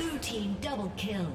Blue team double kill.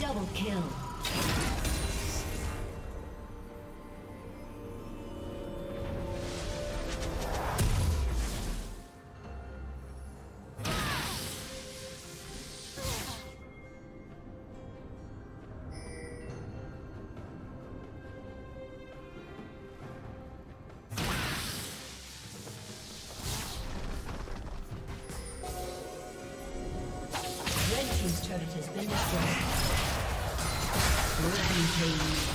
Double kill. Red team's turret has been destroyed. Rampage.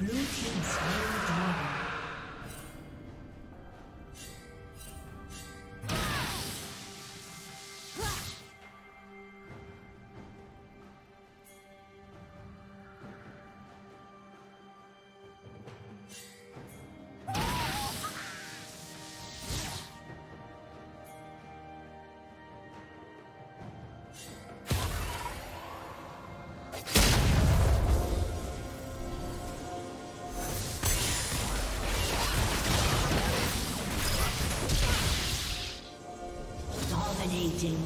Blue team slain the dragon. Dominating.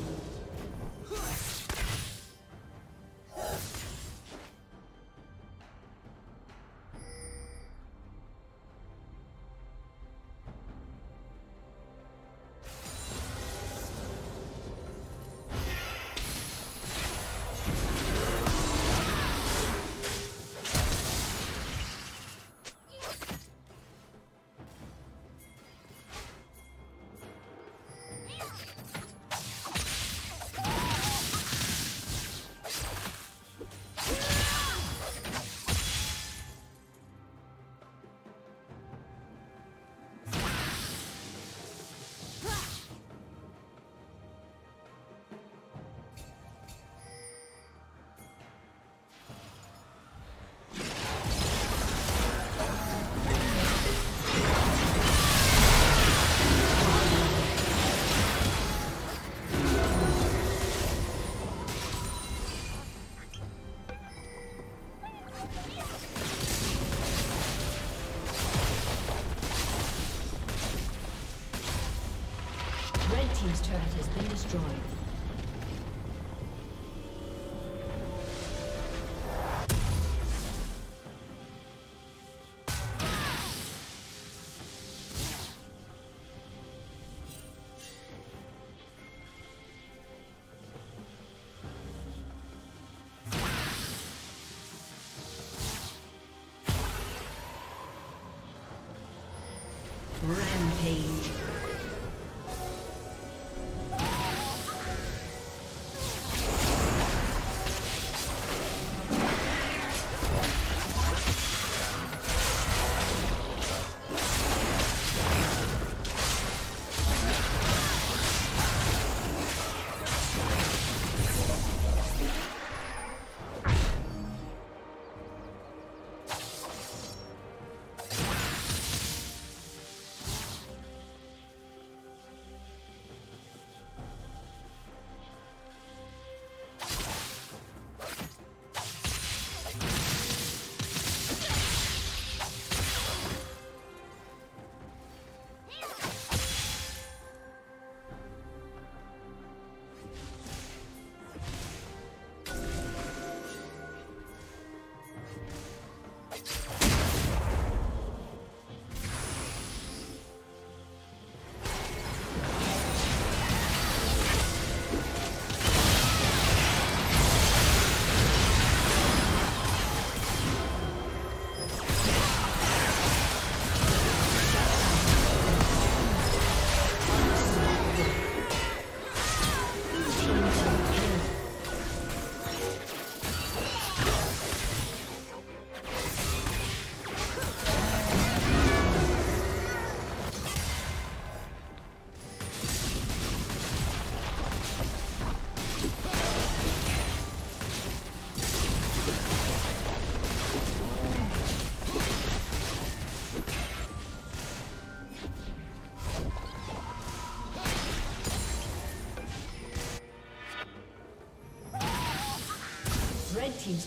His turret has been destroyed. Red team's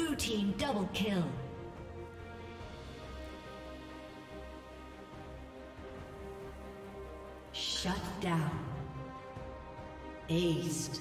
Blue team double kill. Shut down. Aced.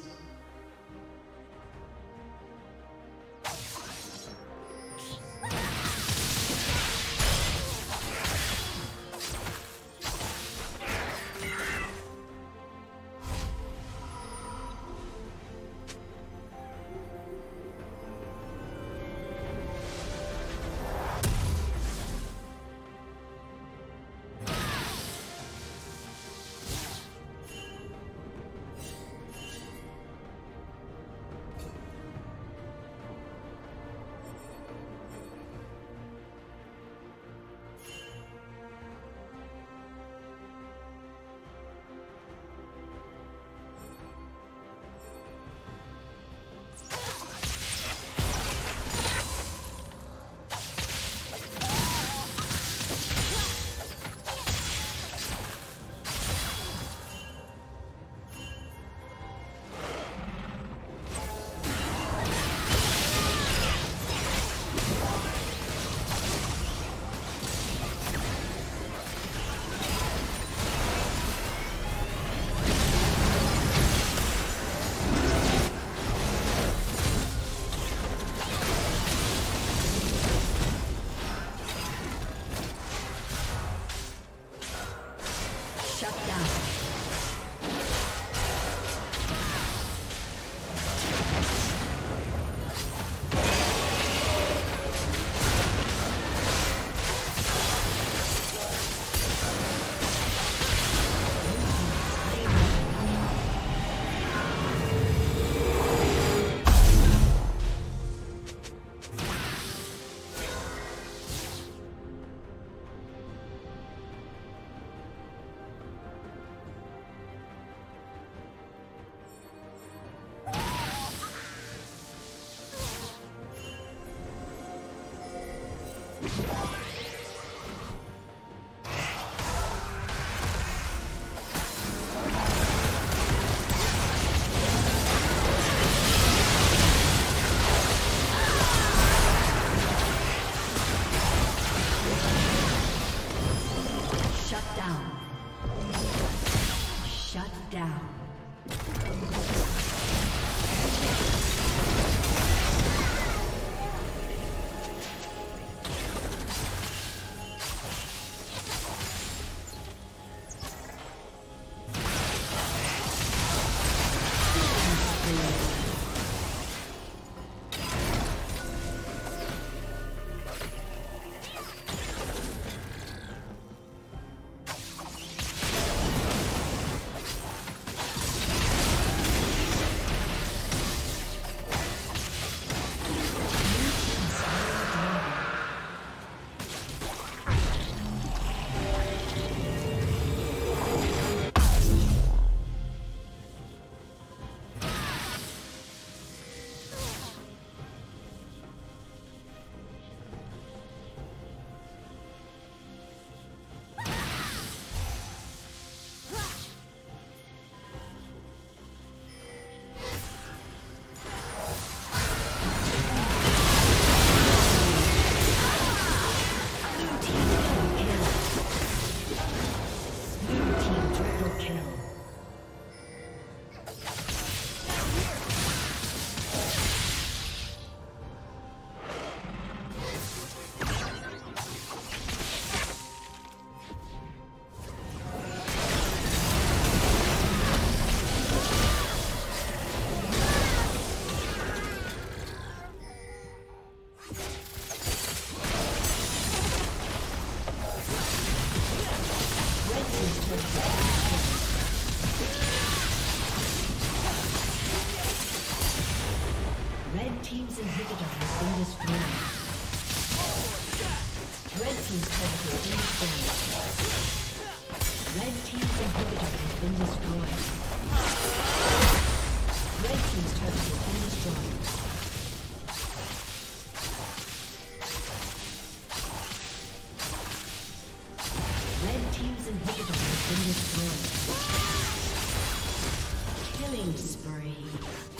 Killing spree.